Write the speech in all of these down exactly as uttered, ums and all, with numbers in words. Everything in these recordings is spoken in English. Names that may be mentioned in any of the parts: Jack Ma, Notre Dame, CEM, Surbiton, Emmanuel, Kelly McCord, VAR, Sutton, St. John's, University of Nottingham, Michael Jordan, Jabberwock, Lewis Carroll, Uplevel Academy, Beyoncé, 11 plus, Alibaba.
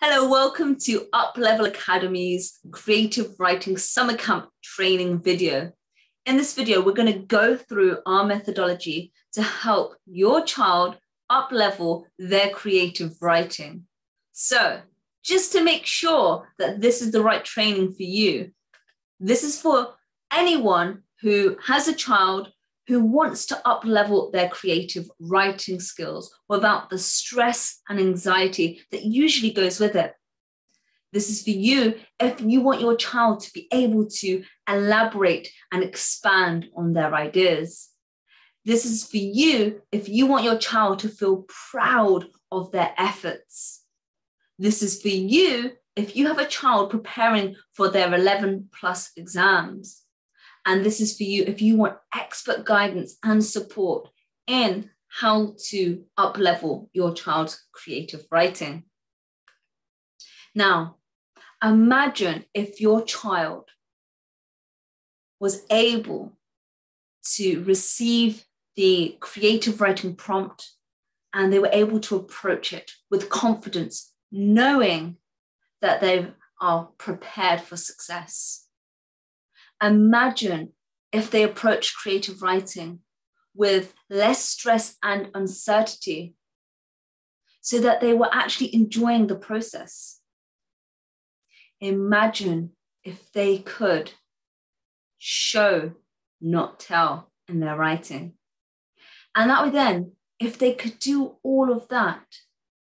Hello, welcome to Uplevel Academy's Creative Writing Summer Camp Training video. In this video, we're going to go through our methodology to help your child uplevel their creative writing. So, just to make sure that this is the right training for you, this is for anyone who has a child who wants to uplevel their creative writing skills without the stress and anxiety that usually goes with it. This is for you if you want your child to be able to elaborate and expand on their ideas. This is for you if you want your child to feel proud of their efforts. This is for you if you have a child preparing for their eleven plus exams. And this is for you if you want expert guidance and support in how to uplevel your child's creative writing. Now, imagine if your child was able to receive the creative writing prompt and they were able to approach it with confidence, knowing that they are prepared for success. Imagine if they approach creative writing with less stress and uncertainty so that they were actually enjoying the process. Imagine if they could show, not tell in their writing. And that way then, if they could do all of that,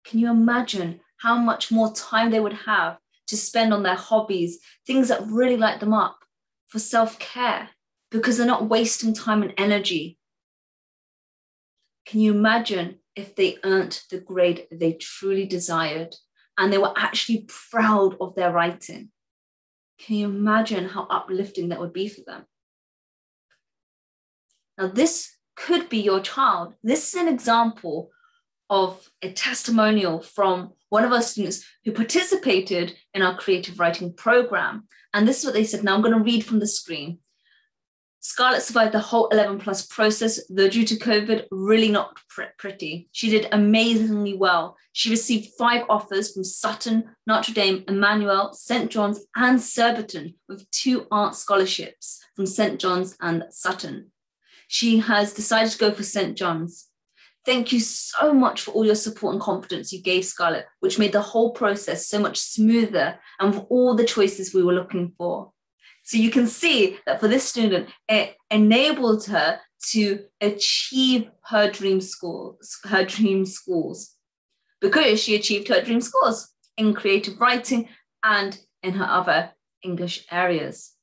can you imagine how much more time they would have to spend on their hobbies, things that really light them up? For self-care, because they're not wasting time and energy. Can you imagine if they earned the grade they truly desired and they were actually proud of their writing? Can you imagine how uplifting that would be for them? Now, this could be your child. This is an example of a testimonial from one of our students who participated in our creative writing program. And this is what they said. Now I'm going to read from the screen. Scarlett survived the whole eleven plus process, though due to COVID, really not pretty. She did amazingly well. She received five offers from Sutton, Notre Dame, Emmanuel, Saint John's, and Surbiton, with two art scholarships from Saint John's and Sutton. She has decided to go for Saint John's. Thank you so much for all your support and confidence you gave Scarlett, which made the whole process so much smoother and with all the choices we were looking for. So you can see that for this student, it enabled her to achieve her dream schools, her dream schools, because she achieved her dream scores in creative writing and in her other English areas.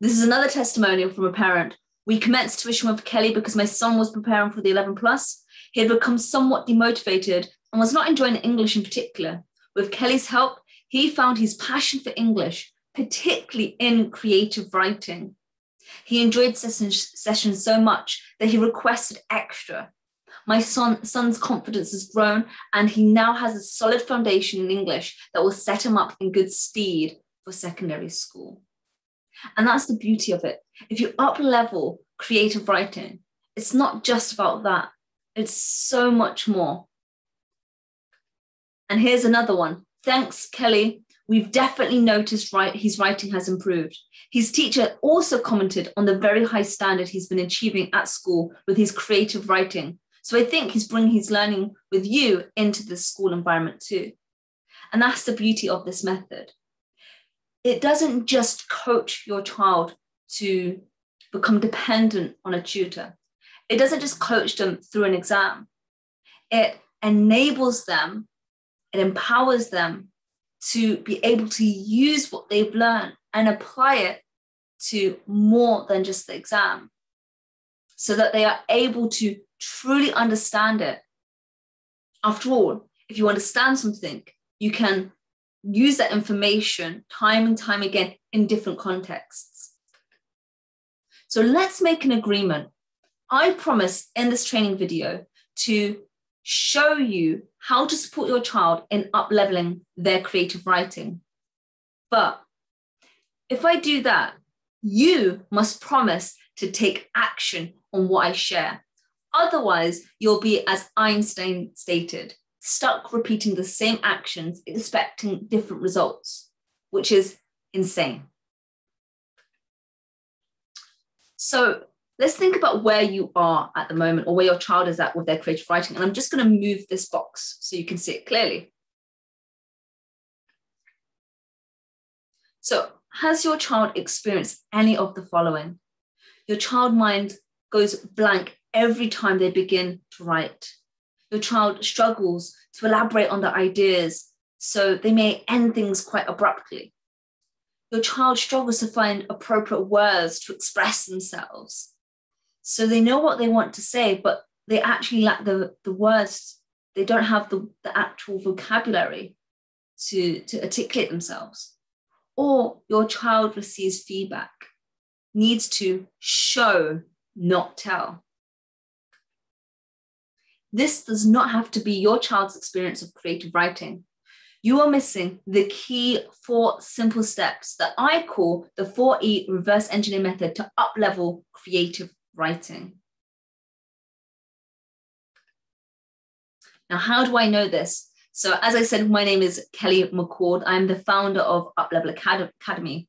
This is another testimonial from a parent. We commenced tuition with Kelly because my son was preparing for the eleven plus. He had become somewhat demotivated and was not enjoying English in particular. With Kelly's help, he found his passion for English, particularly in creative writing. He enjoyed sessions, sessions so much that he requested extra. My son, son's confidence has grown and he now has a solid foundation in English that will set him up in good stead for secondary school. And that's the beauty of it. If you up-level creative writing, it's not just about that. It's so much more. And here's another one. Thanks, Kelly. We've definitely noticed right, his writing has improved. His teacher also commented on the very high standard he's been achieving at school with his creative writing. So I think he's bringing his learning with you into the school environment too. And that's the beauty of this method. It doesn't just coach your child to become dependent on a tutor. It doesn't just coach them through an exam. It enables them, it empowers them to be able to use what they've learned and apply it to more than just the exam, so that they are able to truly understand it. After all, if you understand something, you can use that information time and time again in different contexts. So let's make an agreement. I promise in this training video to show you how to support your child in up-leveling their creative writing. But if I do that, you must promise to take action on what I share. Otherwise, you'll be, as Einstein stated, stuck repeating the same actions, expecting different results, which is insane. So let's think about where you are at the moment or where your child is at with their creative writing. And I'm just going to move this box so you can see it clearly. So has your child experienced any of the following? Your child's mind goes blank every time they begin to write. Your child struggles to elaborate on their ideas, so they may end things quite abruptly. Your child struggles to find appropriate words to express themselves. So they know what they want to say, but they actually lack the, the words. They don't have the, the actual vocabulary to, to articulate themselves. Or your child receives feedback, needs to show, not tell. This does not have to be your child's experience of creative writing. You are missing the key four simple steps that I call the four E reverse engineer method to uplevel creative writing. Now, how do I know this? So as I said, my name is Kelly McCord. I'm the founder of Uplevel Academy.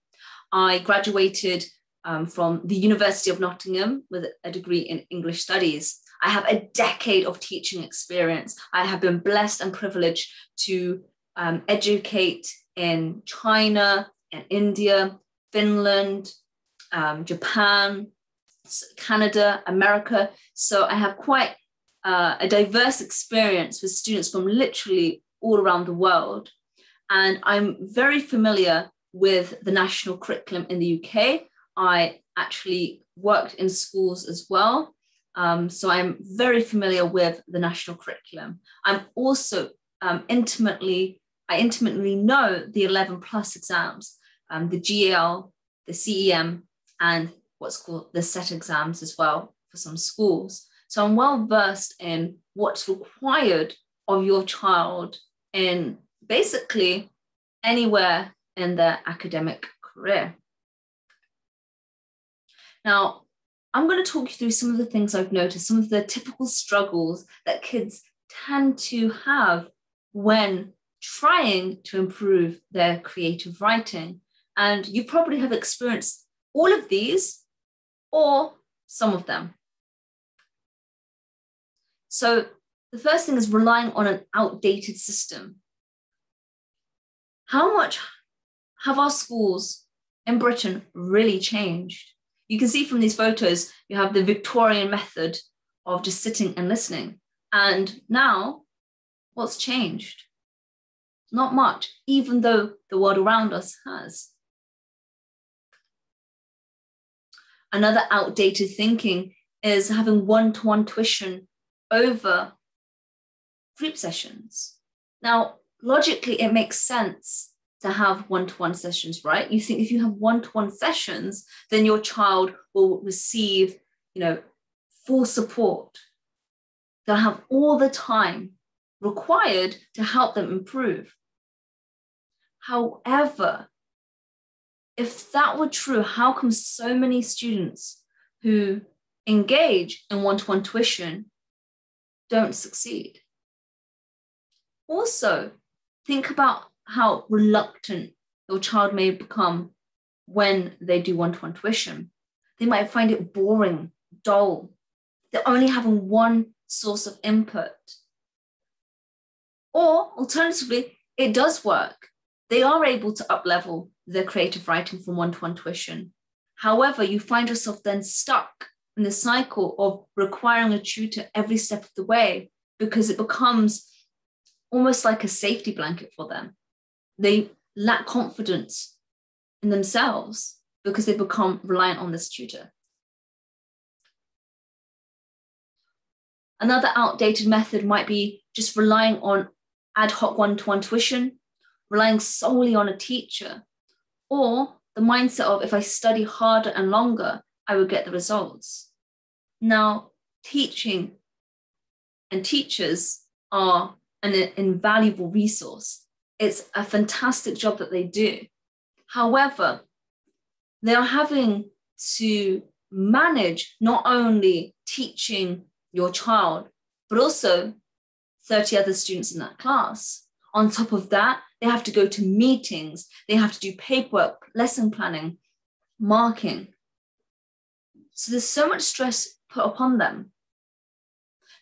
I graduated um, from the University of Nottingham with a degree in English studies. I have a decade of teaching experience. I have been blessed and privileged to um, educate in China and India, Finland, um, Japan, Canada, America. So I have quite uh, a diverse experience with students from literally all around the world. And I'm very familiar with the national curriculum in the U K. I actually worked in schools as well. Um, so I'm very familiar with the national curriculum. I'm also um, intimately, I intimately know the eleven plus exams, um, the G A L, the C E M, and what's called the SET exams as well for some schools. So I'm well versed in what's required of your child in basically anywhere in their academic career. Now, I'm going to talk you through some of the things I've noticed, some of the typical struggles that kids tend to have when trying to improve their creative writing. And you probably have experienced all of these or some of them. So the first thing is relying on an outdated system. How much have our schools in Britain really changed? You can see from these photos, you have the Victorian method of just sitting and listening. And now, what's changed? Not much, even though the world around us has. Another outdated thinking is having one-to-one tuition over group sessions. Now, logically, it makes sense to have one-to-one sessions, right? You think if you have one-to-one sessions, then your child will receive, you know, full support. They'll have all the time required to help them improve. However, if that were true, how come so many students who engage in one-to-one tuition don't succeed? Also, think about how reluctant your child may become when they do one-to-one tuition. They might find it boring, dull. They're only having one source of input. Or alternatively, it does work. They are able to uplevel their creative writing from one-to-one tuition. However, you find yourself then stuck in the cycle of requiring a tutor every step of the way because it becomes almost like a safety blanket for them. They lack confidence in themselves because they become reliant on this tutor. Another outdated method might be just relying on ad hoc one-to-one tuition, relying solely on a teacher, or the mindset of if I study harder and longer, I will get the results. Now, teaching and teachers are an invaluable resource. It's a fantastic job that they do. However, they are having to manage not only teaching your child, but also thirty other students in that class. On top of that, they have to go to meetings. They have to do paperwork, lesson planning, marking. So there's so much stress put upon them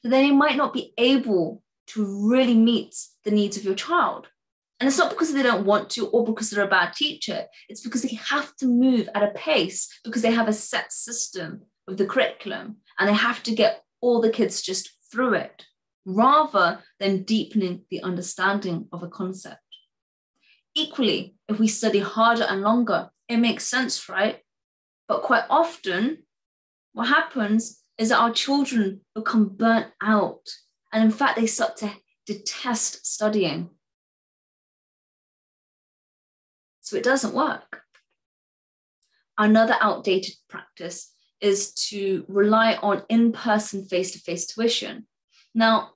that they might not be able to really meet the needs of your child. And it's not because they don't want to or because they're a bad teacher. It's because they have to move at a pace because they have a set system of the curriculum and they have to get all the kids just through it rather than deepening the understanding of a concept. Equally, if we study harder and longer, it makes sense, right? But quite often, what happens is that our children become burnt out. And in fact, they start to detest studying. So it doesn't work. Another outdated practice is to rely on in-person face-to-face tuition. Now,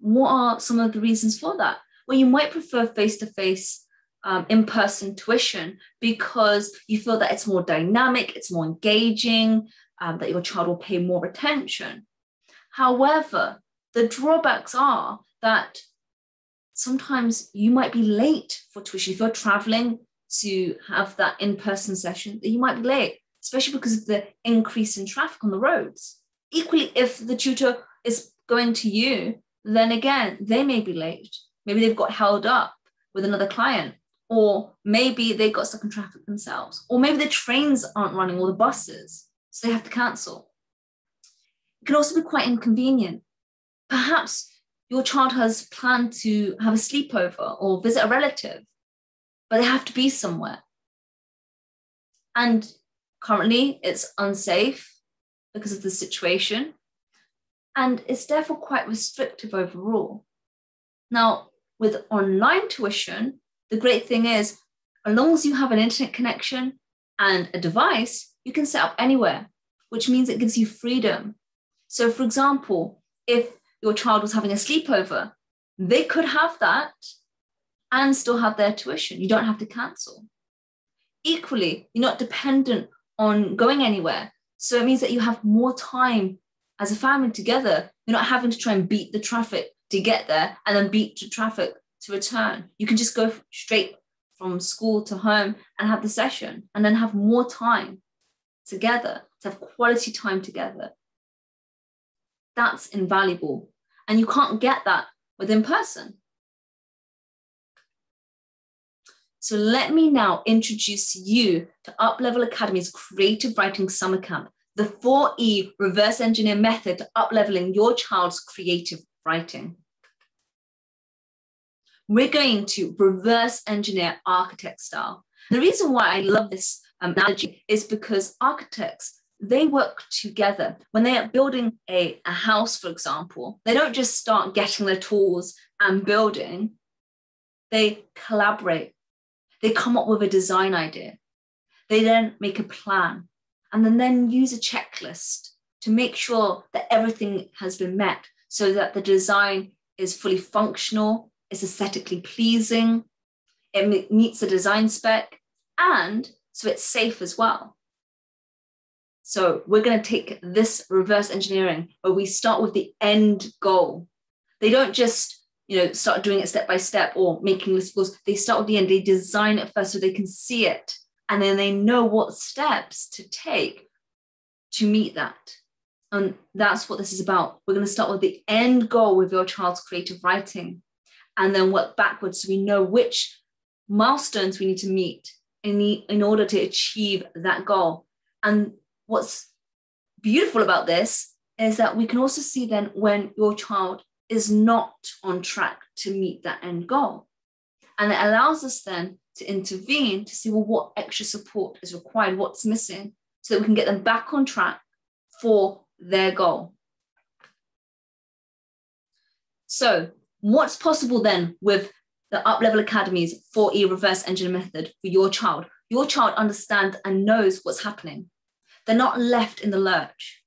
what are some of the reasons for that? Well, you might prefer face-to-face um, in-person tuition because you feel that it's more dynamic, it's more engaging, um, that your child will pay more attention. However, the drawbacks are that sometimes you might be late for tuition if you're traveling to have that in-person session, that you might be late, especially because of the increase in traffic on the roads. Equally, if the tutor is going to you, then again, they may be late. Maybe they've got held up with another client, or maybe they got stuck in traffic themselves, or maybe the trains aren't running or the buses, so they have to cancel. It can also be quite inconvenient. Perhaps your child has planned to have a sleepover or visit a relative, but they have to be somewhere. And currently it's unsafe because of the situation, and it's therefore quite restrictive overall. Now, with online tuition, the great thing is, as long as you have an internet connection and a device, you can set up anywhere, which means it gives you freedom. So for example, if your child was having a sleepover, they could have that and still have their tuition. You don't have to cancel. Equally, you're not dependent on going anywhere. So it means that you have more time as a family together. You're not having to try and beat the traffic to get there and then beat the traffic to return. You can just go straight from school to home and have the session and then have more time together, to have quality time together. That's invaluable. And you can't get that with in-person. So let me now introduce you to Uplevel Academy's Creative Writing Summer Camp, the four E reverse engineer method to upleveling your child's creative writing. We're going to reverse engineer architect style. The reason why I love this analogy is because architects, they work together. When they are building a, a house, for example, they don't just start getting their tools and building. They collaborate. They come up with a design idea. They then make a plan and then, then use a checklist to make sure that everything has been met so that the design is fully functional, it's aesthetically pleasing, it meets the design spec, and so it's safe as well. So we're going to take this reverse engineering where we start with the end goal. They don't just, you know, start doing it step by step or making lists of goals. They start with the end. They design it first so they can see it. And then they know what steps to take to meet that. And that's what this is about. We're going to start with the end goal with your child's creative writing and then work backwards so we know which milestones we need to meet in, the, in order to achieve that goal. And what's beautiful about this is that we can also see then when your child is not on track to meet that end goal. And it allows us then to intervene to see, well, what extra support is required, what's missing, so that we can get them back on track for their goal. So what's possible then with the Uplevel Academy's four E reverse engineering method for your child? Your child understands and knows what's happening. They're not left in the lurch.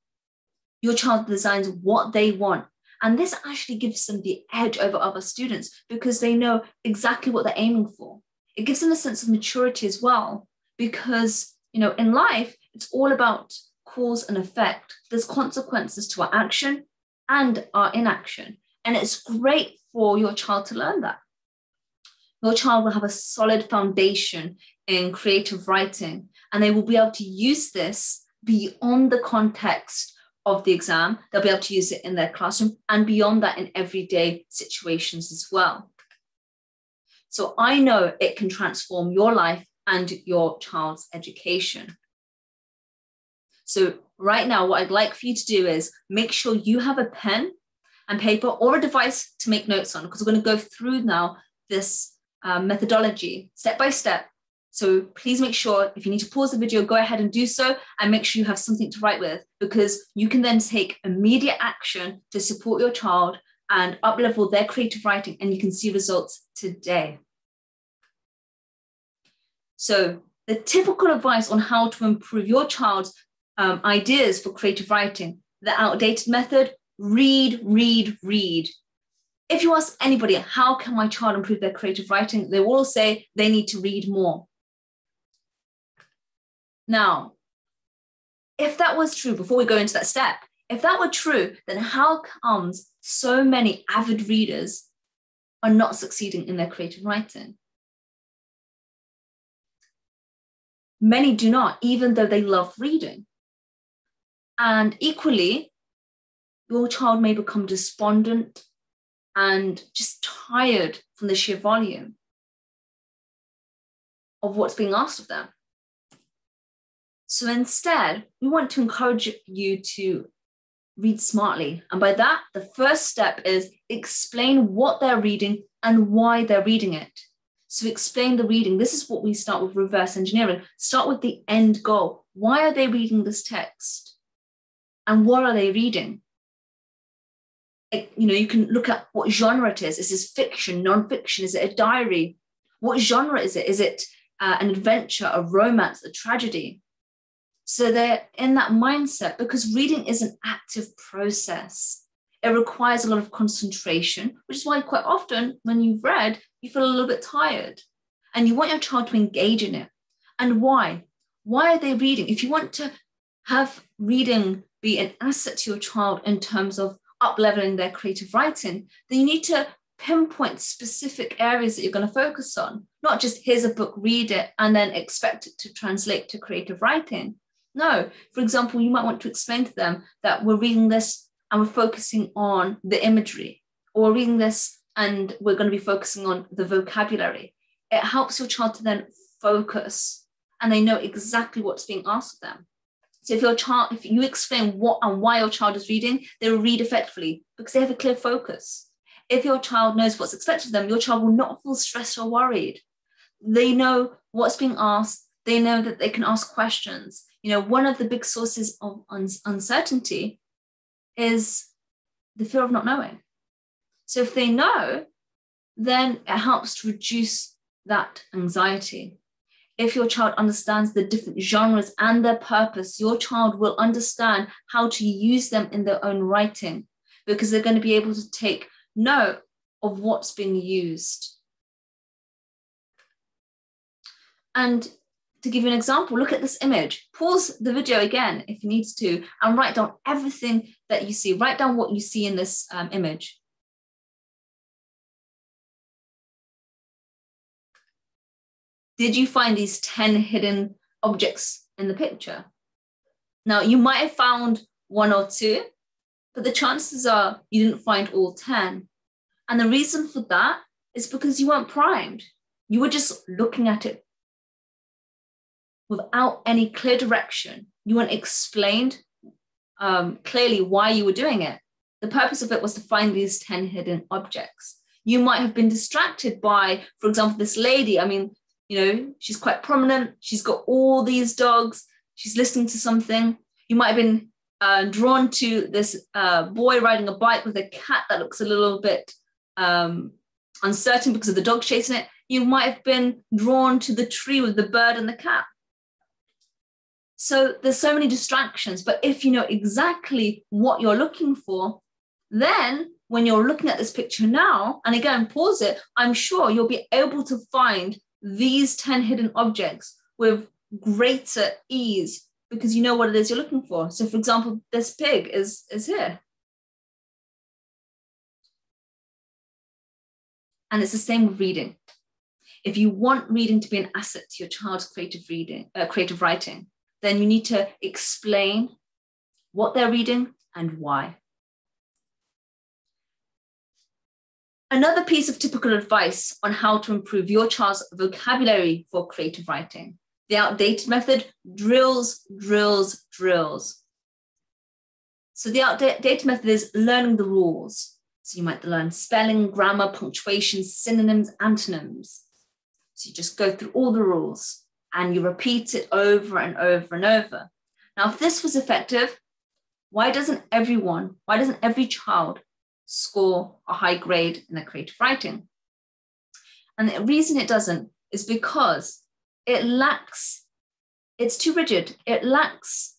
Your child designs what they want. And this actually gives them the edge over other students because they know exactly what they're aiming for. It gives them a sense of maturity as well, because, you know, in life, it's all about cause and effect. There's consequences to our action and our inaction. And it's great for your child to learn that. Your child will have a solid foundation in creative writing, and they will be able to use this beyond the context of the exam. They'll be able to use it in their classroom and beyond that in everyday situations as well. So I know it can transform your life and your child's education. So right now, what I'd like for you to do is make sure you have a pen and paper or a device to make notes on, because we're going to go through now this uh, methodology step by step. So please make sure, if you need to pause the video, go ahead and do so, and make sure you have something to write with, because you can then take immediate action to support your child and uplevel their creative writing, and you can see results today. So the typical advice on how to improve your child's um, ideas for creative writing, the outdated method: read, read, read. If you ask anybody, how can my child improve their creative writing? They will all say they need to read more. Now, if that was true, before we go into that step, if that were true, then how comes so many avid readers are not succeeding in their creative writing? Many do not, even though they love reading. And equally, your child may become despondent and just tired from the sheer volume of what's being asked of them. So instead, we want to encourage you to read smartly. And by that, the first step is explain what they're reading and why they're reading it. So explain the reading. This is what we start with reverse engineering. Start with the end goal. Why are they reading this text? And what are they reading? It, you know, you can look at what genre it is. Is this fiction, non-fiction? Is it a diary? What genre is it? Is it uh, an adventure, a romance, a tragedy? So they're in that mindset, because reading is an active process. It requires a lot of concentration, which is why quite often when you've read, you feel a little bit tired, and you want your child to engage in it. And why? Why are they reading? If you want to have reading be an asset to your child in terms of up-leveling their creative writing, then you need to pinpoint specific areas that you're going to focus on, not just here's a book, read it, and then expect it to translate to creative writing. No, for example, you might want to explain to them that we're reading this and we're focusing on the imagery, or we're reading this and we're going to be focusing on the vocabulary. It helps your child to then focus, and they know exactly what's being asked of them. So if your child, if you explain what and why your child is reading, they will read effectively because they have a clear focus. If your child knows what's expected of them, your child will not feel stressed or worried. They know what's being asked. They know that they can ask questions. You know, one of the big sources of uncertainty is the fear of not knowing. So if they know, then it helps to reduce that anxiety. If your child understands the different genres and their purpose, your child will understand how to use them in their own writing, because they're going to be able to take note of what's being used. And to give you an example, look at this image. Pause the video again if you need to, and write down everything that you see. Write down what you see in this um, image. Did you find these ten hidden objects in the picture? Now, you might have found one or two, but the chances are you didn't find all ten. And the reason for that is because you weren't primed. You were just looking at it without any clear direction. You weren't explained um, clearly why you were doing it. The purpose of it was to find these ten hidden objects. You might have been distracted by, for example, this lady. I mean, you know, she's quite prominent. She's got all these dogs. She's listening to something. You might have been uh, drawn to this uh, boy riding a bike with a cat that looks a little bit um, uncertain because of the dog chasing it. You might have been drawn to the tree with the bird and the cat. So there's so many distractions, but if you know exactly what you're looking for, then when you're looking at this picture now, and again, pause it, I'm sure you'll be able to find these ten hidden objects with greater ease, because you know what it is you're looking for. So for example, this pig is, is here. And it's the same with reading. If you want reading to be an asset to your child's creative reading, uh, creative writing, then you need to explain what they're reading and why. Another piece of typical advice on how to improve your child's vocabulary for creative writing. The outdated method, drills, drills, drills. So the outdated method is learning the rules. So you might learn spelling, grammar, punctuation, synonyms, antonyms. So you just go through all the rules and you repeat it over and over and over. Now, if this was effective, why doesn't everyone, why doesn't every child score a high grade in their creative writing? And the reason it doesn't is because it lacks, it's too rigid. It lacks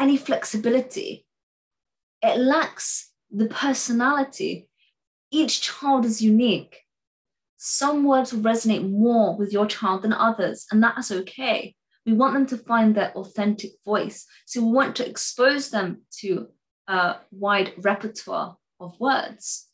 any flexibility. It lacks the personality. Each child is unique. Some words will resonate more with your child than others, and that's okay. We want them to find their authentic voice. So we want to expose them to a wide repertoire of words.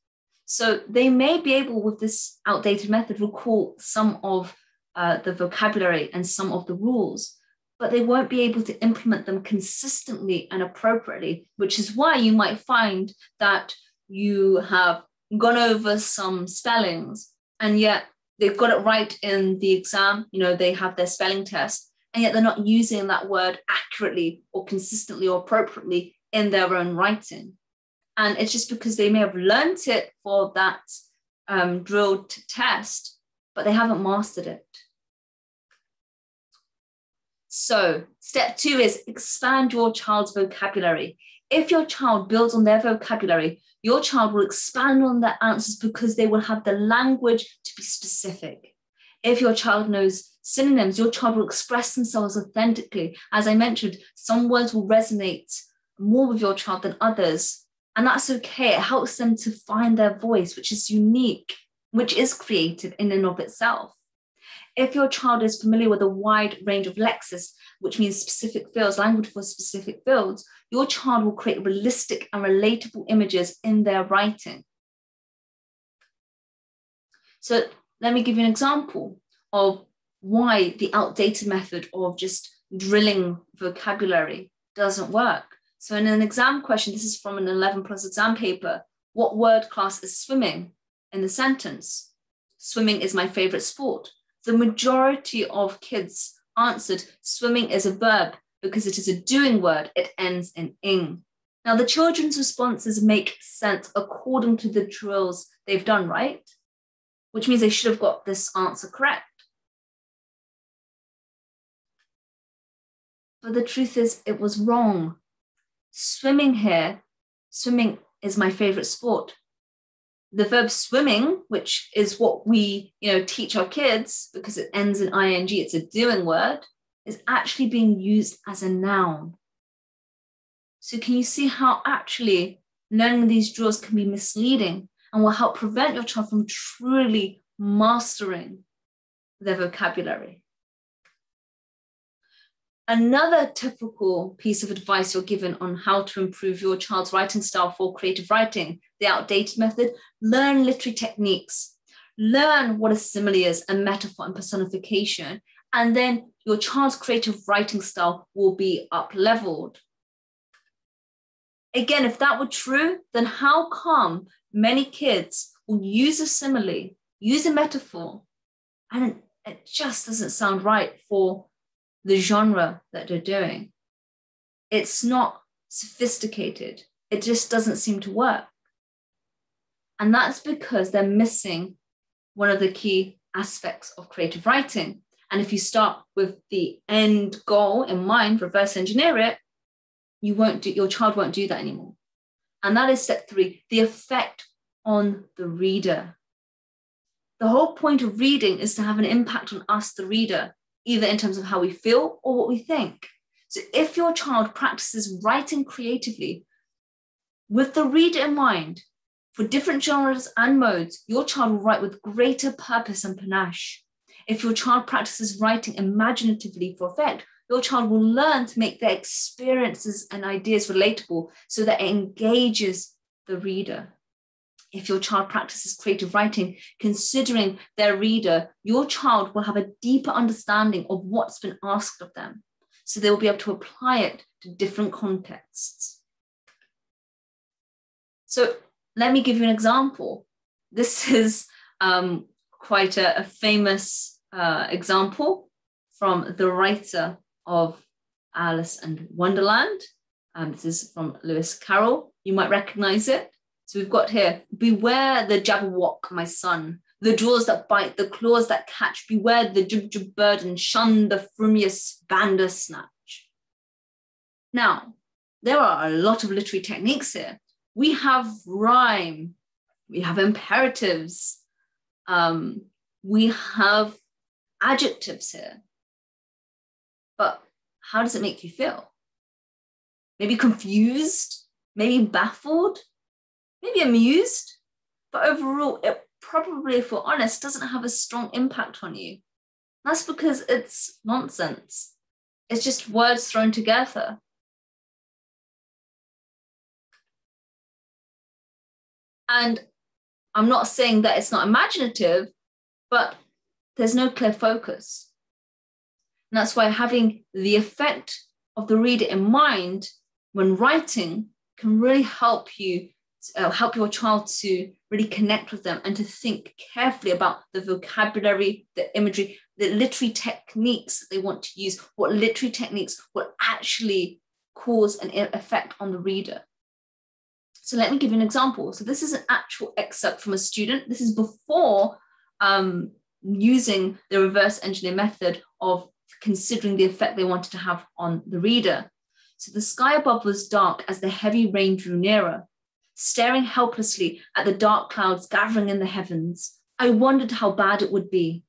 So they may be able, with this outdated method, recall some of uh, the vocabulary and some of the rules, but they won't be able to implement them consistently and appropriately, which is why you might find that you have gone over some spellings and yet they've got it right in the exam. You know, they have their spelling test, and yet they're not using that word accurately or consistently or appropriately in their own writing. And it's just because they may have learnt it for that um, drilled test, but they haven't mastered it. So step two is expand your child's vocabulary. If your child builds on their vocabulary, your child will expand on their answers because they will have the language to be specific. If your child knows synonyms, your child will express themselves authentically. As I mentioned, some words will resonate more with your child than others, and that's okay. It helps them to find their voice, which is unique, which is creative in and of itself. If your child is familiar with a wide range of lexis, which means specific fields, language for specific fields, your child will create realistic and relatable images in their writing. So let me give you an example of why the outdated method of just drilling vocabulary doesn't work. So in an exam question, this is from an eleven plus exam paper, what word class is swimming in the sentence? Swimming is my favorite sport. The majority of kids answered swimming is a verb because it is a doing word. It ends in ing. Now the children's responses make sense according to the drills they've done, right? Which means they should have got this answer correct. But the truth is it was wrong. Swimming here, swimming is my favorite sport. The verb swimming, which is what we, you know, teach our kids because it ends in ing, it's a doing word, is actually being used as a noun. So can you see how actually learning these drills can be misleading and will help prevent your child from truly mastering their vocabulary? Another typical piece of advice you're given on how to improve your child's writing style for creative writing, the outdated method, learn literary techniques. Learn what a simile is, a metaphor and personification, and then your child's creative writing style will be up-leveled. Again, if that were true, then how come many kids will use a simile, use a metaphor, and it just doesn't sound right for the genre that they're doing? It's not sophisticated. It just doesn't seem to work. And that's because they're missing one of the key aspects of creative writing. And if you start with the end goal in mind, reverse engineer it, you won't do, your child won't do that anymore. And that is step three, the effect on the reader. The whole point of reading is to have an impact on us, the reader, either in terms of how we feel or what we think. So if your child practices writing creatively with the reader in mind, for different genres and modes, your child will write with greater purpose and panache. If your child practices writing imaginatively for effect, your child will learn to make their experiences and ideas relatable so that it engages the reader. if your child practices creative writing, considering their reader, your child will have a deeper understanding of what's been asked of them. So they will be able to apply it to different contexts. So let me give you an example. This is um, quite a, a famous uh, example from the writer of Alice in Wonderland. Um, this is from Lewis Carroll. You might recognize it. So we've got here, beware the Jabberwock, my son, the jaws that bite, the claws that catch, beware the jib-jib bird and shun the frumious bandersnatch. Now, there are a lot of literary techniques here. We have rhyme, we have imperatives, um, we have adjectives here. But how does it make you feel? Maybe confused, maybe baffled, maybe amused, but overall, it probably, if we're honest, doesn't have a strong impact on you. That's because it's nonsense. It's just words thrown together. And I'm not saying that it's not imaginative, but there's no clear focus. And that's why having the effect of the reader in mind when writing can really help you Uh, help your child to really connect with them and to think carefully about the vocabulary, the imagery, the literary techniques that they want to use, what literary techniques will actually cause an effect on the reader. So let me give you an example. So this is an actual excerpt from a student. This is before um, using the reverse engineer method of considering the effect they wanted to have on the reader. So the sky above was dark as the heavy rain drew nearer. Staring helplessly at the dark clouds gathering in the heavens, I wondered how bad it would be.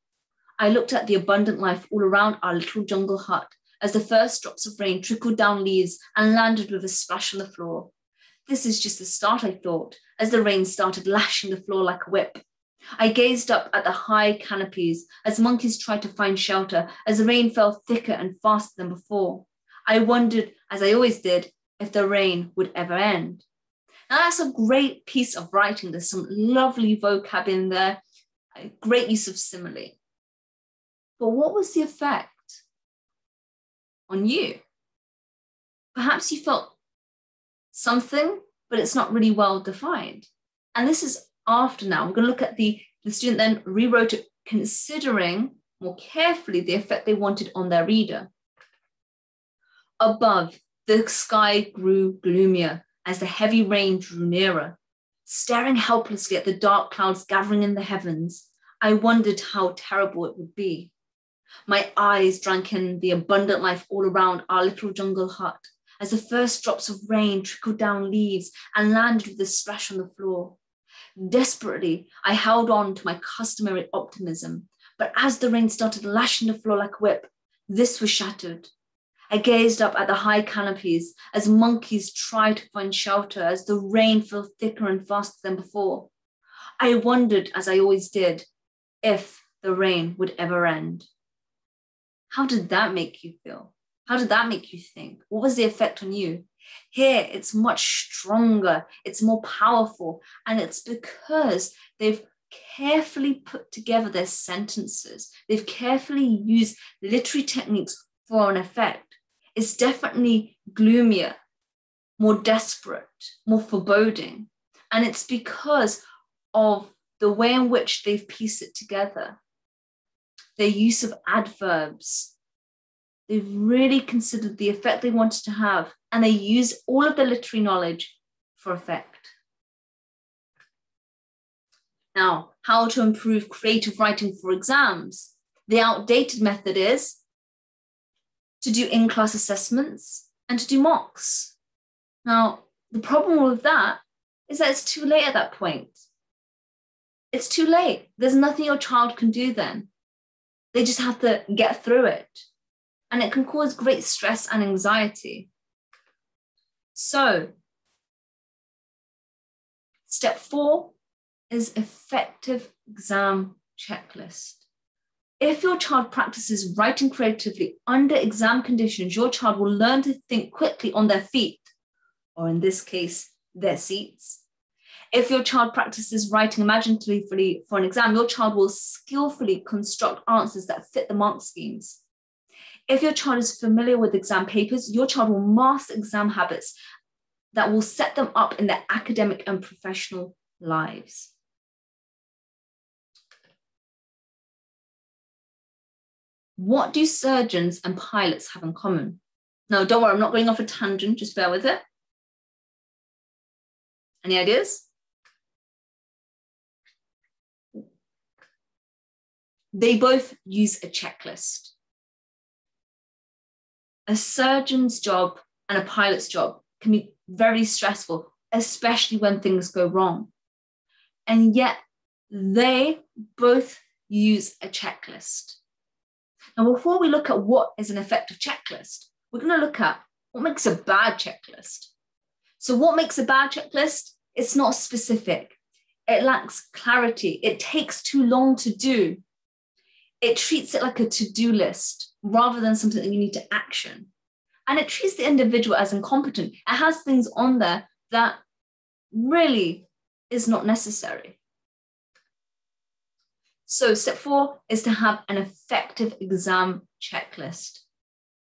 I looked at the abundant life all around our little jungle hut as the first drops of rain trickled down leaves and landed with a splash on the floor. This is just the start, I thought, as the rain started lashing the floor like a whip. I gazed up at the high canopies as monkeys tried to find shelter, as the rain fell thicker and faster than before. I wondered, as I always did, if the rain would ever end. Now that's a great piece of writing. There's some lovely vocab in there, a great use of simile. But what was the effect on you? Perhaps you felt something, but it's not really well defined. And this is after now. We're going to look at the, the student then rewrote it, considering more carefully the effect they wanted on their reader. Above, the sky grew gloomier as the heavy rain drew nearer. Staring helplessly at the dark clouds gathering in the heavens, I wondered how terrible it would be. My eyes drank in the abundant life all around our little jungle hut as the first drops of rain trickled down leaves and landed with a splash on the floor. Desperately, I held on to my customary optimism, but as the rain started lashing the floor like a whip, this was shattered. I gazed up at the high canopies as monkeys tried to find shelter, as the rain fell thicker and faster than before. I wondered, as I always did, if the rain would ever end. How did that make you feel? How did that make you think? What was the effect on you? Here, it's much stronger, it's more powerful, and it's because they've carefully put together their sentences. They've carefully used literary techniques for an effect. It's definitely gloomier, more desperate, more foreboding. And it's because of the way in which they've pieced it together. Their use of adverbs. They've really considered the effect they wanted to have, and they used all of their literary knowledge for effect. Now, how to improve creative writing for exams. The outdated method is to do in-class assessments, and to do mocks. Now, the problem with that is that it's too late at that point. It's too late. There's nothing your child can do then. They just have to get through it. And it can cause great stress and anxiety. So, step four is effective exam checklist. If your child practices writing creatively under exam conditions, your child will learn to think quickly on their feet, or in this case, their seats. If your child practices writing imaginatively for an exam, your child will skillfully construct answers that fit the mark schemes. If your child is familiar with exam papers, your child will master exam habits that will set them up in their academic and professional lives. What do surgeons and pilots have in common? No, don't worry, I'm not going off a tangent, just bear with it. Any ideas? They both use a checklist. A surgeon's job and a pilot's job can be very stressful, especially when things go wrong. And yet they both use a checklist. Now, before we look at what is an effective checklist, we're going to look at what makes a bad checklist. So what makes a bad checklist? It's not specific. It lacks clarity. It takes too long to do. It treats it like a to-do list rather than something that you need to action. And it treats the individual as incompetent. It has things on there that really is not necessary. So step four is to have an effective exam checklist.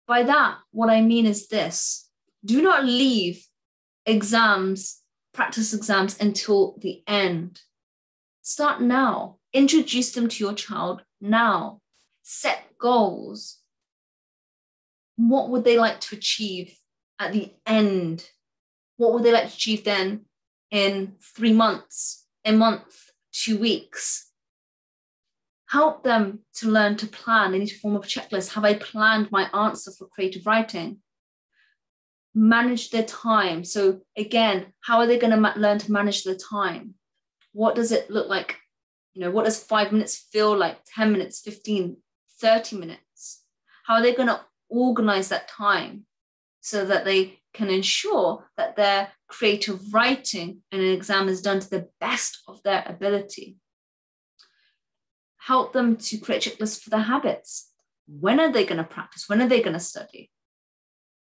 By that, what I mean is this. Do not leave exams, practice exams until the end. Start now. Introduce them to your child now. Set goals. What would they like to achieve at the end? What would they like to achieve then in three months, a month, two weeks? Help them to learn to plan. They need to form a checklist. Have I planned my answer for creative writing? Manage their time. So again, how are they going to learn to manage their time? What does it look like? You know, what does five minutes feel like? ten minutes, fifteen, thirty minutes? How are they going to organize that time so that they can ensure that their creative writing and an exam is done to the best of their ability? Help them to create checklists for their habits. When are they going to practice? When are they going to study?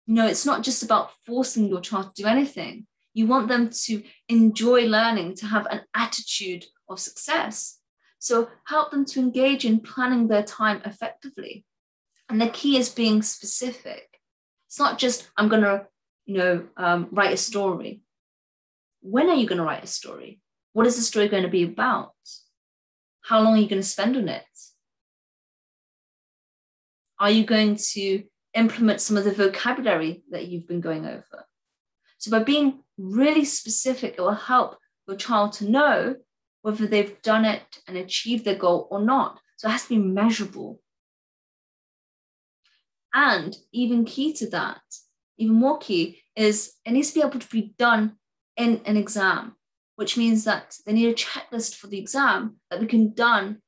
You know, it's not just about forcing your child to do anything. You want them to enjoy learning, to have an attitude of success. So help them to engage in planning their time effectively. And the key is being specific. It's not just, I'm going to, you know, um, write a story. When are you going to write a story? What is the story going to be about? How long are you going to spend on it? Are you going to implement some of the vocabulary that you've been going over? So by being really specific, it will help your child to know whether they've done it and achieved their goal or not. So it has to be measurable. And even key to that, even more key, is it needs to be able to be done in an exam, which means that they need a checklist for the exam that we can done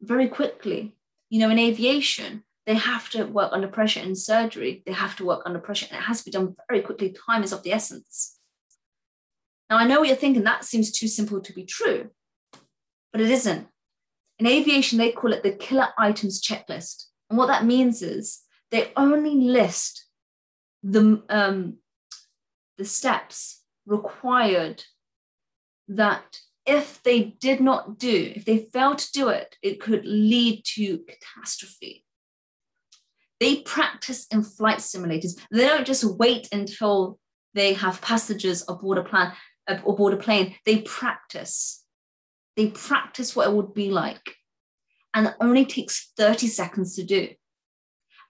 very quickly. You know, in aviation, they have to work under pressure. In surgery, they have to work under pressure, and it has to be done very quickly. Time is of the essence. Now, I know what you're thinking, that seems too simple to be true, but it isn't. In aviation, they call it the killer items checklist. And what that means is they only list the, um, the steps required that if they did not do, if they failed to do it, it could lead to catastrophe. They practice in flight simulators. They don't just wait until they have passengers aboard a, plan, aboard a plane. They practice. They practice what it would be like. And it only takes thirty seconds to do.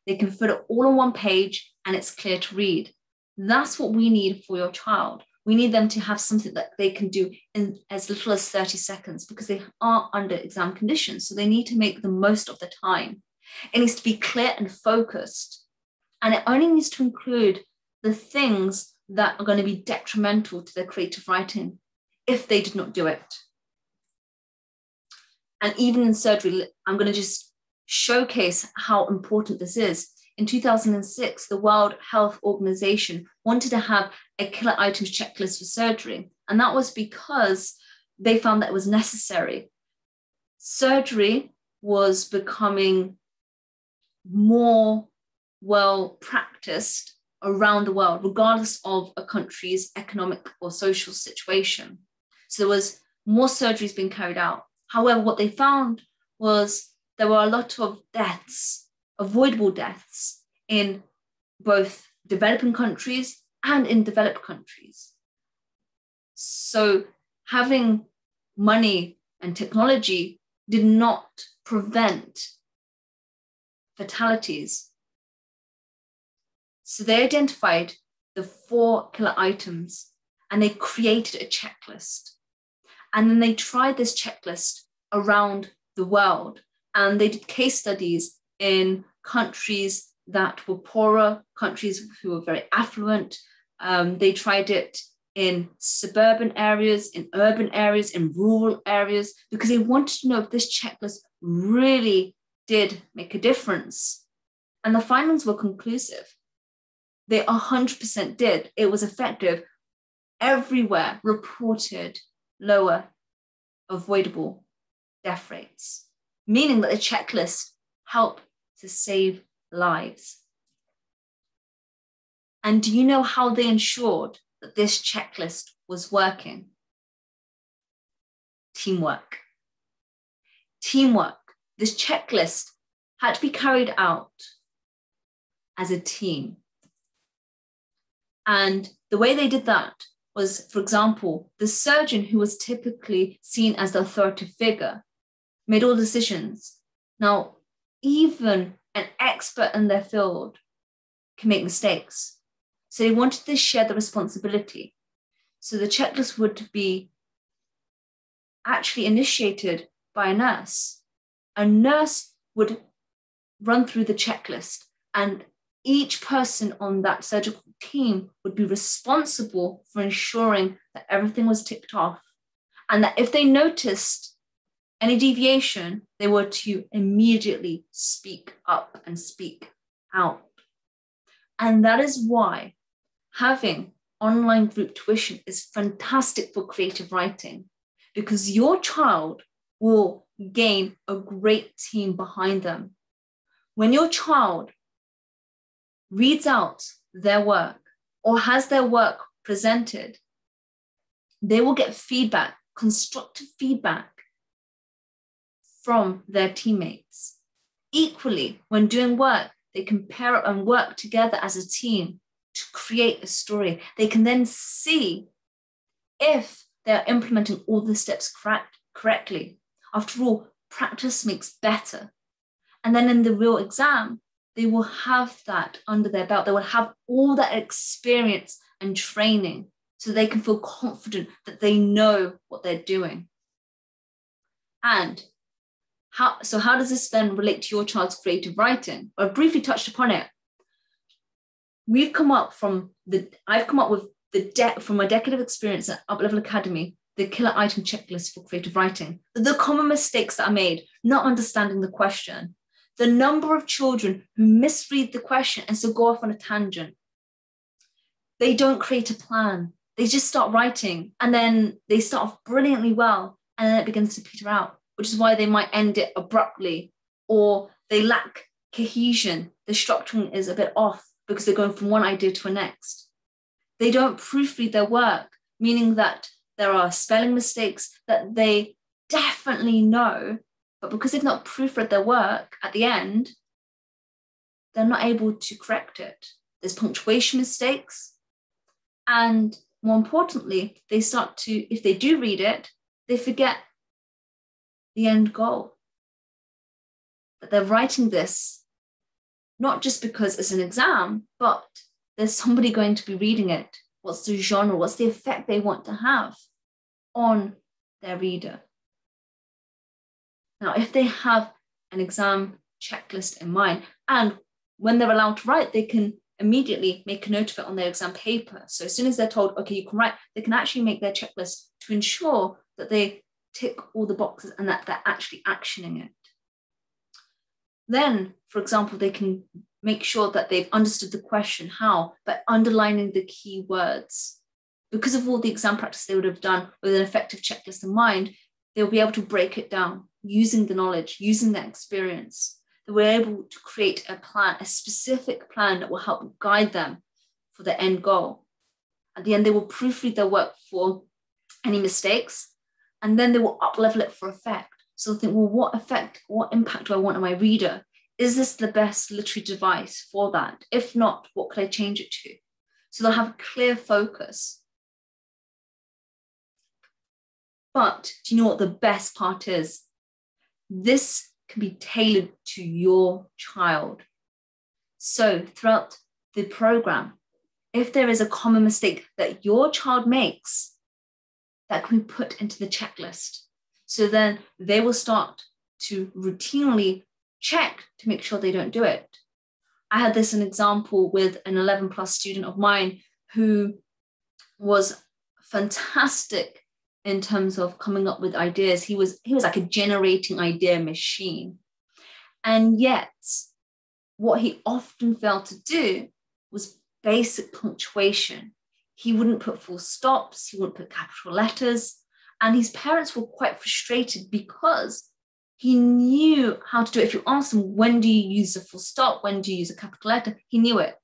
They can fit it all on one page and it's clear to read. That's what we need for your child. We need them to have something that they can do in as little as thirty seconds because they are under exam conditions. So they need to make the most of the time. It needs to be clear and focused. And it only needs to include the things that are going to be detrimental to their creative writing if they did not do it. And even in surgery, I'm going to just showcase how important this is. In two thousand six, the World Health Organization wanted to have a killer items checklist for surgery. And that was because they found that it was necessary. Surgery was becoming more well practiced around the world, regardless of a country's economic or social situation. So there was more surgeries being carried out. However, what they found was there were a lot of deaths, avoidable deaths, in both developing countries and in developed countries. So having money and technology did not prevent fatalities. So they identified the four killer items and they created a checklist. And then they tried this checklist around the world, and they did case studies in countries that were poorer, countries who were very affluent. Um, they tried it in suburban areas, in urban areas, in rural areas, because they wanted to know if this checklist really did make a difference. And the findings were conclusive. They one hundred percent did. It was effective. Everywhere reported lower avoidable death rates, meaning that the checklists help to save lives. And do you know how they ensured that this checklist was working? Teamwork. Teamwork. This checklist had to be carried out as a team. And the way they did that was, for example, the surgeon, who was typically seen as the authoritative figure, made all decisions. Now, even an expert in their field can make mistakes. So they wanted to share the responsibility. So the checklist would be actually initiated by a nurse. A nurse would run through the checklist, and each person on that surgical team would be responsible for ensuring that everything was ticked off, and that if they noticed any deviation, they were to immediately speak up and speak out. And that is why having online group tuition is fantastic for creative writing, because your child will gain a great team behind them. When your child reads out their work or has their work presented, they will get feedback, constructive feedback from their teammates. Equally, when doing work, they can pair up and work together as a team to create a story. They can then see if they're implementing all the steps correct, correctly. After all, practice makes better. And then in the real exam, they will have that under their belt. They will have all that experience and training, so they can feel confident that they know what they're doing. And how, so how does this then relate to your child's creative writing? I've briefly touched upon it. We've come up from the, I've come up with the de- from a decade of experience at Uplevel Academy, the killer item checklist for creative writing. The common mistakes that are made: not understanding the question, the number of children who misread the question and so go off on a tangent. They don't create a plan. They just start writing, and then they start off brilliantly well, and then it begins to peter out, which is why they might end it abruptly, or they lack cohesion. The structuring is a bit off because they're going from one idea to the next. They don't proofread their work, meaning that there are spelling mistakes that they definitely know, but because they've not proofread their work at the end, they're not able to correct it. There's punctuation mistakes. And more importantly, they start to, if they do read it, they forget the end goal. That they're writing this not just because it's an exam, but there's somebody going to be reading it. What's the genre? What's the effect they want to have on their reader? Now, if they have an exam checklist in mind, and when they're allowed to write, they can immediately make a note of it on their exam paper. So as soon as they're told, okay, you can write, they can actually make their checklist to ensure that they tick all the boxes and that they're actually actioning it. Then, for example, they can make sure that they've understood the question, how, by underlining the key words. Because of all the exam practice they would have done with an effective checklist in mind, they'll be able to break it down using the knowledge, using that experience. They were able to create a plan, a specific plan that will help guide them for the end goal. At the end, they will proofread their work for any mistakes, and then they will up-level it for effect. So they think, well, what effect, what impact do I want on my reader? Is this the best literary device for that? If not, what could I change it to? So they'll have a clear focus. But do you know what the best part is? This can be tailored to your child. So throughout the program, if there is a common mistake that your child makes, that can be put into the checklist. So then they will start to routinely check to make sure they don't do it. I had this an example with an eleven plus student of mine who was fantastic in terms of coming up with ideas. He was, he was like a generating idea machine. And yet what he often failed to do was basic punctuation. He wouldn't put full stops, he wouldn't put capital letters, and his parents were quite frustrated because he knew how to do it. If you asked him, when do you use a full stop? When do you use a capital letter? He knew it.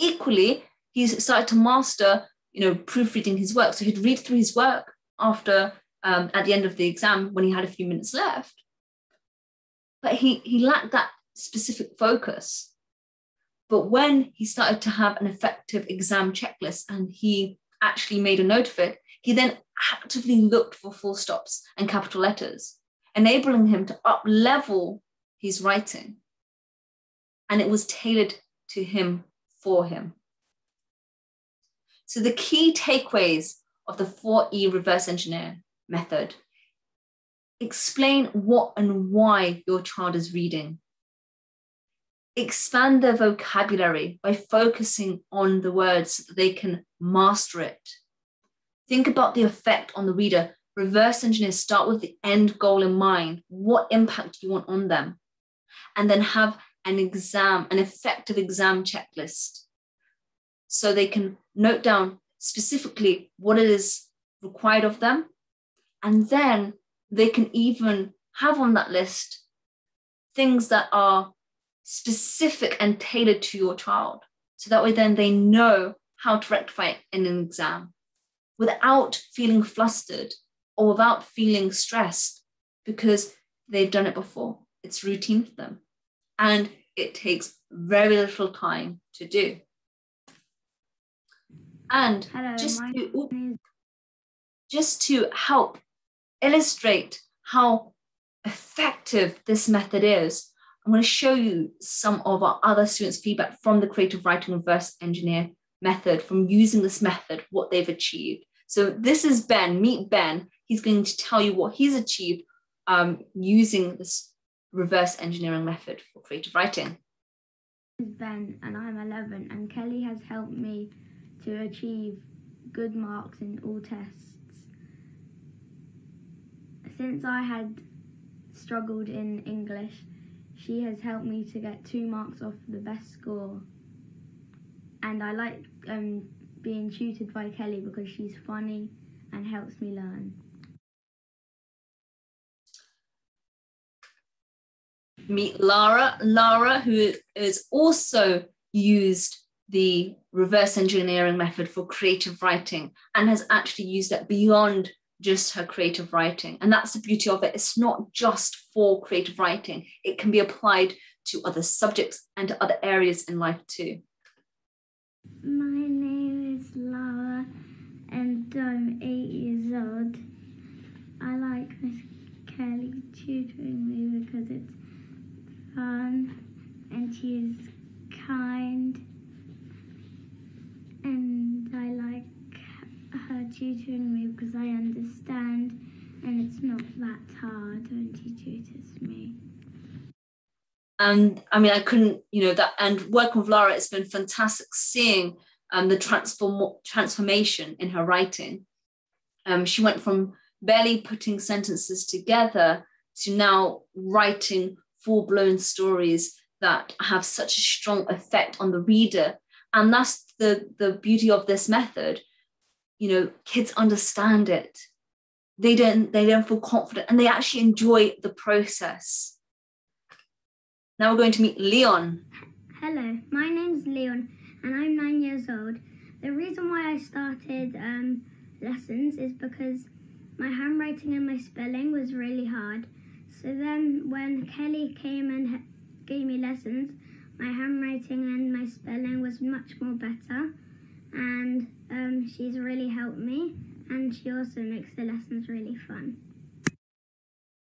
Equally, he started to master, you know, proofreading his work. So he'd read through his work after, um, at the end of the exam when he had a few minutes left. But he, he lacked that specific focus. But when he started to have an effective exam checklist and he actually made a note of it, he then actively looked for full stops and capital letters, enabling him to up-level his writing. And it was tailored to him for him. So the key takeaways of the four E reverse engineer method: explain what and why your child is reading. Expand their vocabulary by focusing on the words so that they can master it. Think about the effect on the reader. Reverse engineers start with the end goal in mind. What impact do you want on them? And then have an exam, an effective exam checklist, so they can note down specifically what it is required of them. And then they can even have on that list things that are specific and tailored to your child. So that way then they know how to rectify it in an exam without feeling flustered or without feeling stressed, because they've done it before. It's routine for them. And it takes very little time to do. And Hello, just, to, just to help illustrate how effective this method is, I'm going to show you some of our other students' feedback from the creative writing reverse engineer method, from using this method, what they've achieved. So this is Ben. Meet Ben. He's going to tell you what he's achieved um, using this reverse engineering method for creative writing. This is Ben, and I'm eleven, and Kelly has helped me to achieve good marks in all tests. Since I had struggled in English, she has helped me to get two marks off the best score. And I like um, being tutored by Kelly because she's funny and helps me learn. Meet Lara. Lara, who is also used the reverse engineering method for creative writing and has actually used it beyond just her creative writing. And that's the beauty of it. It's not just for creative writing. It can be applied to other subjects and to other areas in life too. My name is Lara and I'm eight years old. I like Miss Kelly tutoring me because it's fun and she's kind. And I like her tutoring me because I understand and it's not that hard when she tutors me. And I mean, I couldn't, you know, that, and working with Lara, it's been fantastic seeing um, the transform transformation in her writing. Um, she went from barely putting sentences together to now writing full-blown stories that have such a strong effect on the reader. And that's the, the beauty of this method. You know, kids understand it. They don't, they don't feel confident and they actually enjoy the process. Now we're going to meet Leon. Hello, my name's Leon and I'm nine years old. The reason why I started um, lessons is because my handwriting and my spelling was really hard. So then when Kelly came and gave me lessons, my handwriting and my spelling was much more better, and um, she's really helped me, and she also makes the lessons really fun.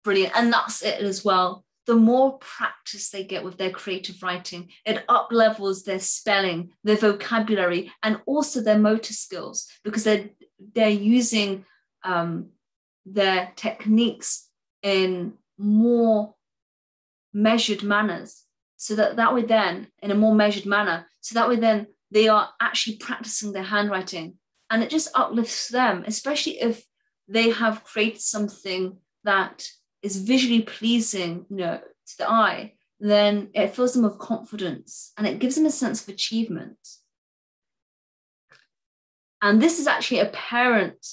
Brilliant, and that's it as well. The more practice they get with their creative writing, it up-levels their spelling, their vocabulary, and also their motor skills, because they're, they're using um, their techniques in more measured manners. So that, that way then, in a more measured manner, so that way then they are actually practicing their handwriting. And it just uplifts them, especially if they have created something that is visually pleasing, you know, to the eye, then it fills them with confidence and it gives them a sense of achievement. And this is actually a parent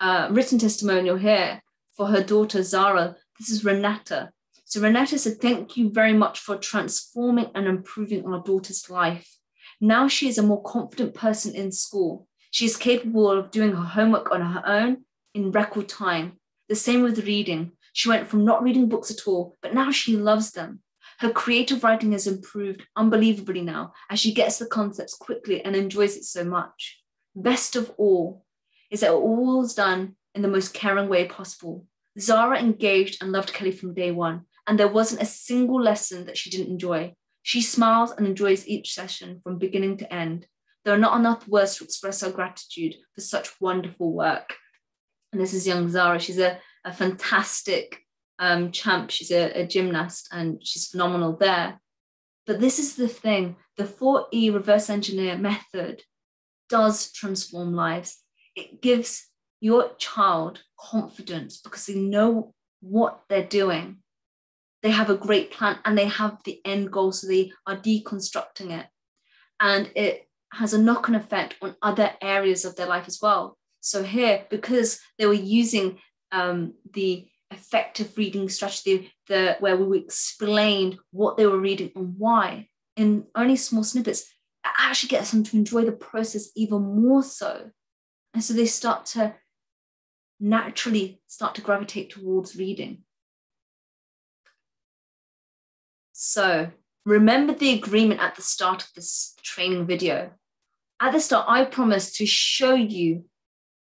uh, written testimonial here for her daughter, Zara. This is Renata. So Renata said, "Thank you very much for transforming and improving our daughter's life. Now she is a more confident person in school. She is capable of doing her homework on her own in record time. The same with reading. She went from not reading books at all, but now she loves them. Her creative writing has improved unbelievably now, as she gets the concepts quickly and enjoys it so much. Best of all is that all is done in the most caring way possible. Zara engaged and loved Kelly from day one, and there wasn't a single lesson that she didn't enjoy. She smiles and enjoys each session from beginning to end. There are not enough words to express our gratitude for such wonderful work." And this is young Zara. She's a a fantastic um, champ. She's a, a gymnast and she's phenomenal there. But this is the thing, the four E reverse engineer method does transform lives. It gives your child confidence because they know what they're doing. They have a great plan and they have the end goal, so they are deconstructing it. And it has a knock-on effect on other areas of their life as well. So here, because they were using Um, the effective reading strategy, the, where we explained what they were reading and why, in only small snippets, it actually gets them to enjoy the process even more so. And so they start to naturally start to gravitate towards reading. So remember the agreement at the start of this training video. At the start, I promised to show you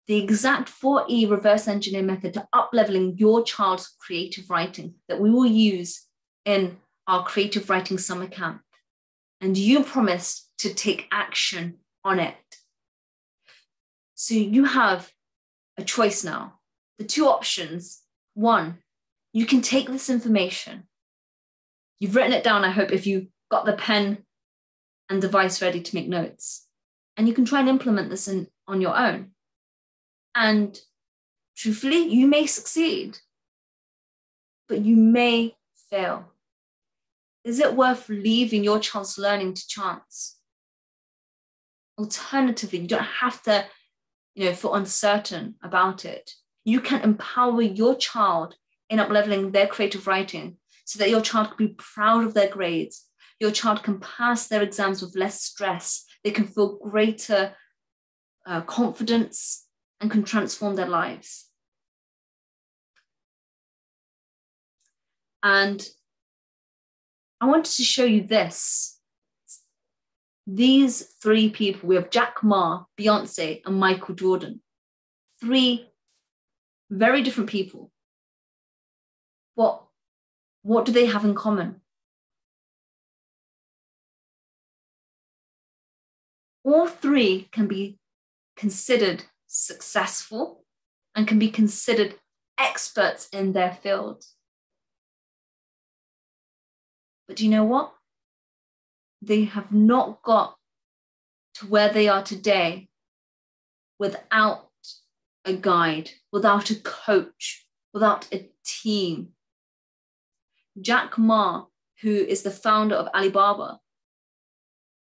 the exact four E reverse engineer method to up-leveling your child's creative writing that we will use in our creative writing summer camp. And you promised to take action on it. So you have a choice now. The two options. One, you can take this information. You've written it down, I hope, if you got the pen and device ready to make notes. And you can try and implement this in, on your own. And truthfully, you may succeed, but you may fail. Is it worth leaving your child's learning to chance? Alternatively, you don't have to, you know, feel uncertain about it. You can empower your child in upleveling their creative writing so that your child can be proud of their grades. Your child can pass their exams with less stress. They can feel greater uh, confidence and can transform their lives. And I wanted to show you this. These three people, we have Jack Ma, Beyoncé, and Michael Jordan. Three very different people. What, what do they have in common? All three can be considered successful and can be considered experts in their field. But do you know what? They have not got to where they are today without a guide, without a coach, without a team. Jack Ma, who is the founder of Alibaba,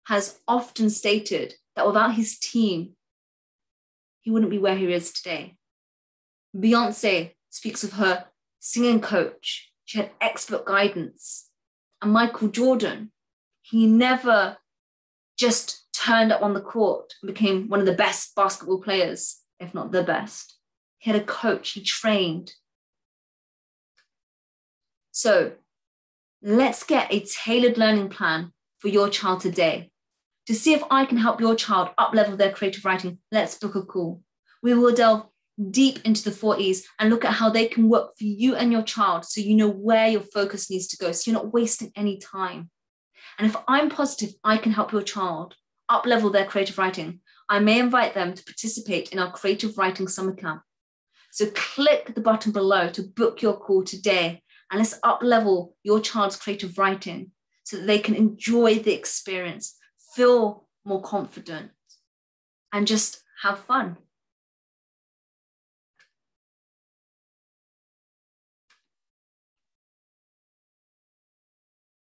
has often stated that without his team, he wouldn't be where he is today. Beyoncé speaks of her singing coach. She had expert guidance. And Michael Jordan, he never just turned up on the court and became one of the best basketball players. if not the best. He had a coach, he trained. So let's get a tailored learning plan for your child today. To see if I can help your child uplevel their creative writing, let's book a call. We will delve deep into the four E's and look at how they can work for you and your child so you know where your focus needs to go, so you're not wasting any time. And if I'm positive I can help your child uplevel their creative writing, I may invite them to participate in our Creative Writing Summer Camp. So click the button below to book your call today, and let's uplevel your child's creative writing so that they can enjoy the experience, feel more confident, and just have fun.